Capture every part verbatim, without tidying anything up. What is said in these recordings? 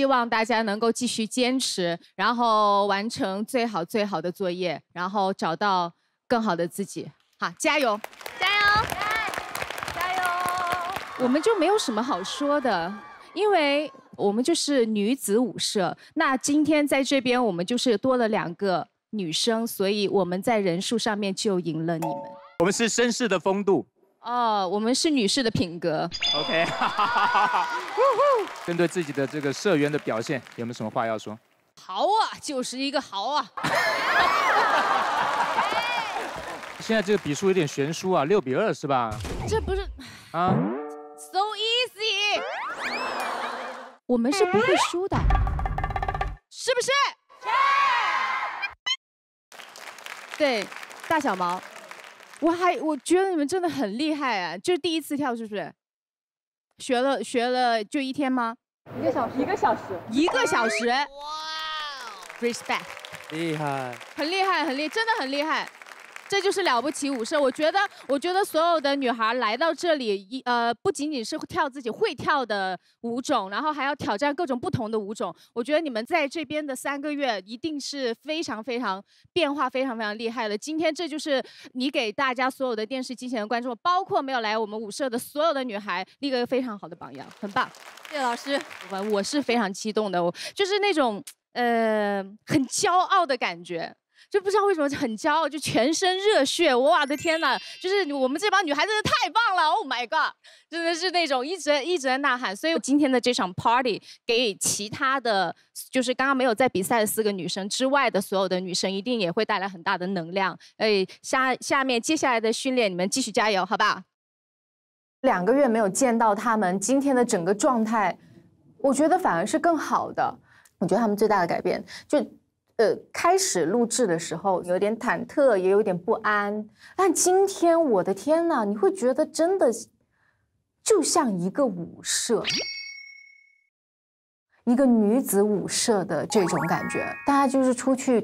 希望大家能够继续坚持，然后完成最好最好的作业，然后找到更好的自己。好，加油！加油！加油！我们就没有什么好说的，因为我们就是女子舞社。那今天在这边我们就是多了两个女生，所以我们在人数上面就赢了你们。我们是绅士的风度。 哦， oh, 我们是女士的品格。OK， 针对自己的这个社员的表现，有没有什么话要说？豪啊，就是一个豪啊！现在这个比数有点悬殊啊，六比二是吧？这不是啊 ？So easy， 我们是不会输的，是不是？对，大小毛。 我还我觉得你们真的很厉害啊！就是第一次跳是不是？学了学了就一天吗？一个小时，一个小时，一个小时。哇 ！respect， 厉害，很厉害，很厉，真的很厉害。这就是了不起舞社。我觉得，我觉得所有的女孩来到这里，一呃，不仅仅是跳自己会跳的舞种，然后还要挑战各种不同的舞种。我觉得你们在这边的三个月，一定是非常非常变化非常非常厉害的。今天这就是你给大家所有的电视机前的观众，包括没有来我们舞社的所有的女孩，立个非常好的榜样，很棒。谢谢老师，我我是非常激动的，我就是那种呃很骄傲的感觉。 就不知道为什么很骄傲，就全身热血，哇我的天哪！就是我们这帮女孩真的太棒了 ，Oh my god， 真的是那种一直一直在呐喊。所以今天的这场 party 给其他的，就是刚刚没有在比赛的四个女生之外的所有的女生，一定也会带来很大的能量。哎，下下面接下来的训练，你们继续加油，好不好？两个月没有见到她们，今天的整个状态，我觉得反而是更好的。我觉得她们最大的改变就。 呃，开始录制的时候有点忐忑，也有点不安。但今天，我的天呐，你会觉得真的就像一个舞社，一个女子舞社的这种感觉。大家就是出去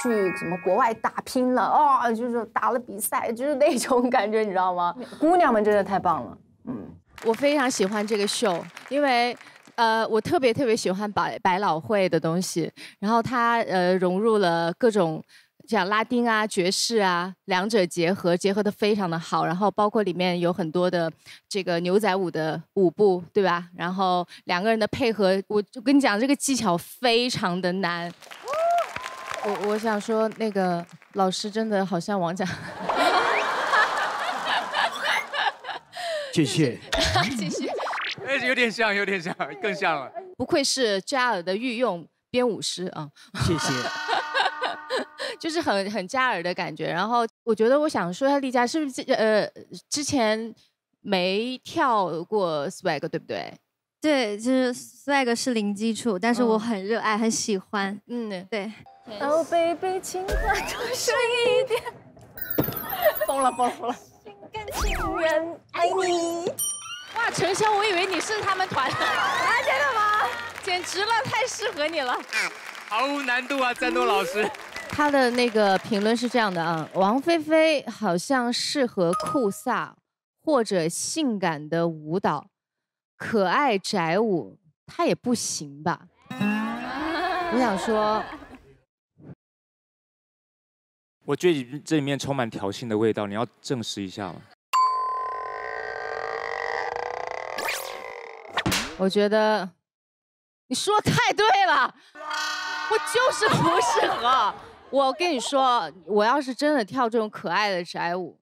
去什么国外打拼了哦，就是打了比赛，就是那种感觉，你知道吗？姑娘们真的太棒了，嗯，我非常喜欢这个秀，因为。 呃，我特别特别喜欢百百老汇的东西，然后它呃融入了各种像拉丁啊、爵士啊，两者结合，结合得非常的好。然后包括里面有很多的这个牛仔舞的舞步，对吧？然后两个人的配合，我就跟你讲，这个技巧非常的难。我我想说，那个老师真的好像王嘉。 谢谢。继续。哎，有点像，有点像，更像了。不愧是加尔的御用编舞师啊！谢谢。就是很很加尔的感觉。然后我觉得，我想说一下，丽佳是不是呃之前没跳过 swag 对不对？对，就是 swag 是零基础，但是我很热爱，很喜欢。嗯，对。Oh baby， 情话多说一点。疯了，疯了。 情人爱你。哇，陈潇，我以为你是他们团的。啊，真的吗？简直了，太适合你了。毫无难度啊，战斗老师。他的那个评论是这样的啊，王菲菲好像适合酷飒或者性感的舞蹈，可爱宅舞她也不行吧？我想说。 我觉得这里面充满挑衅的味道，你要证实一下吗？我觉得你说太对了，我就是不适合。我跟你说，我要是真的跳这种可爱的宅舞，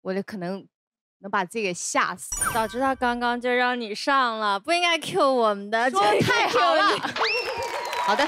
我就可能能把自己给吓死。早知道刚刚就让你上了，不应该 Q 我们的，说太好了。好的。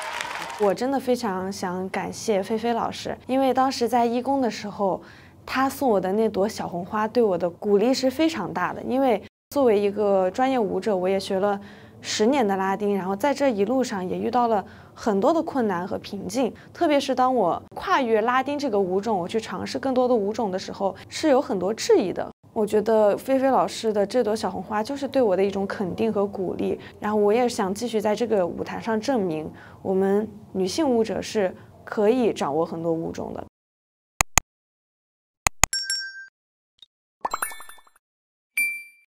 我真的非常想感谢菲菲老师，因为当时在一公的时候，她送我的那朵小红花对我的鼓励是非常大的。因为作为一个专业舞者，我也学了十年的拉丁，然后在这一路上也遇到了很多的困难和瓶颈。特别是当我跨越拉丁这个舞种，我去尝试更多的舞种的时候，是有很多质疑的。我觉得菲菲老师的这朵小红花就是对我的一种肯定和鼓励。然后我也想继续在这个舞台上证明我们。 女性舞者是可以掌握很多舞种的。